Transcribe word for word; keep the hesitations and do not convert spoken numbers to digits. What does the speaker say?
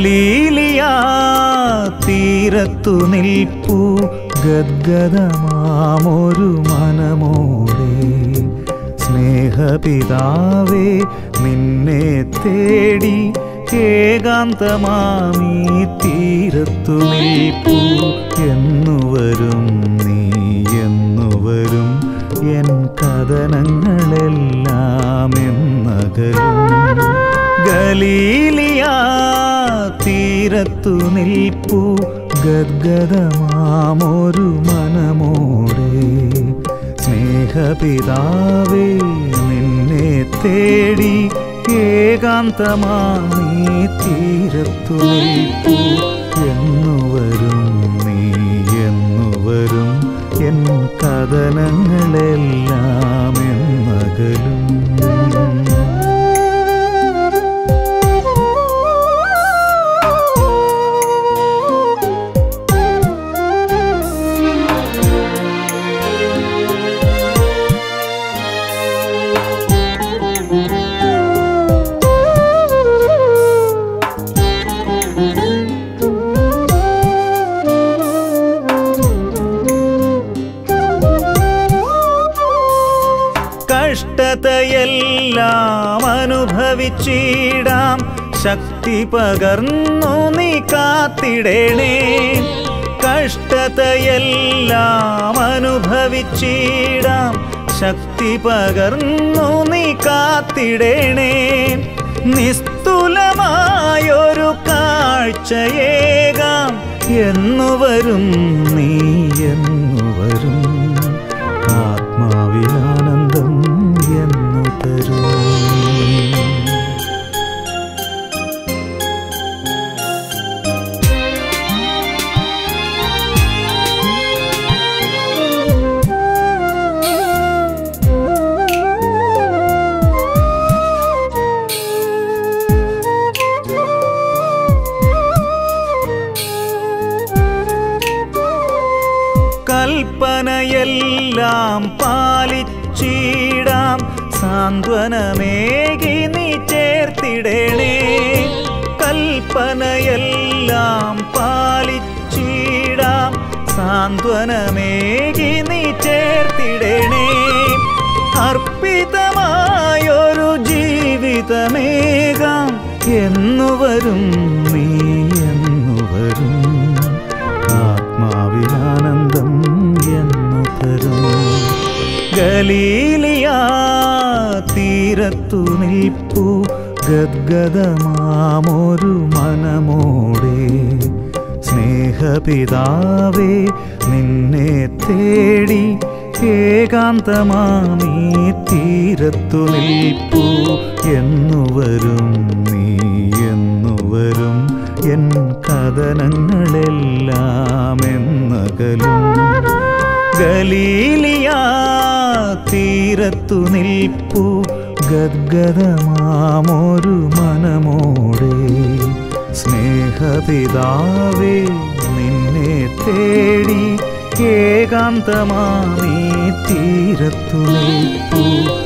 ഖലീലിയാ തീരത്തു നിൽപ്പൂ ഗദ്ഗദമാമൊരു മനമോടെ സ്നേഹപിതാവേ നിന്നെ തേടി ഏകാന്തമാമീ തീരത്തു നിൽപ്പൂ എന്നു വരും നീ എന്നു വരും എൻ കഥനങ്ങളെല്ലാം എന്നകലും ഗലീലിയാ തീരത്തു നിൽപ്പൂ ഗദ്ഗദമാമൊരു മനമോടെ സ്നേഹപിതാവേ നിന്നെ തേടി ഏകാന്തമായി തീരത്തു നിൽപ്പൂ എന്നു വരും നീ എന്നു വരും എൻ കഥനങ്ങളെല്ലാം എന്നകലും കഷ്ടതയെല്ലാം അനുഭവിച്ചിടാം ശക്തി പകർന്നു നീ കാത്തിടണേ കഷ്ടതയെല്ലാം അനുഭവിച്ചിടാം ശക്തി പകർന്നു നീ കാത്തിടണേ നിസ്തുലമായൊരു കാഴ്ചയേകാം എന്നു വരും നീ എന്നു വരും ആത്മാവിലാനന്ദം എന്നു തരൂ കൽപ്പനയെല്ലാം പാലിച്ചിടാം സാന്ത്വനമേകി നീ ചേർത്തിടണേ കൽപ്പനയെല്ലാം പാലിച്ചിടാം സാന്ത്വനമേകി നീ ചേർത്തിടണേ അർപ്പിതമായൊരു ജീവിതമേകാം എന്നു വരും നീ എന്നു വരും ആത്മാവിലാനന്ദം എന്നു തരും ഗലീലിയാ തീരത്തു നിൽപ്പൂ ഗദ്ഗദമാമൊരു മനമോടെ സ്നേഹപിതാവേ നിന്നെ തേടി ഏകാന്തമാമീ തീരത്തു നിൽപ്പൂ എന്നു വരും നീ എന്നു വരും എൻ കഥനങ്ങളെല്ലാം എന്നകലും ഗലീലിയാ തീരത്തു നിൽപ്പൂ ഗദ്ഗദമാമൊരു മനമോടെ സ്നേഹപിതാവേ നിന്നെ തേടി ഏകാന്തമാമീ തീരത്തു നിൽപ്പൂ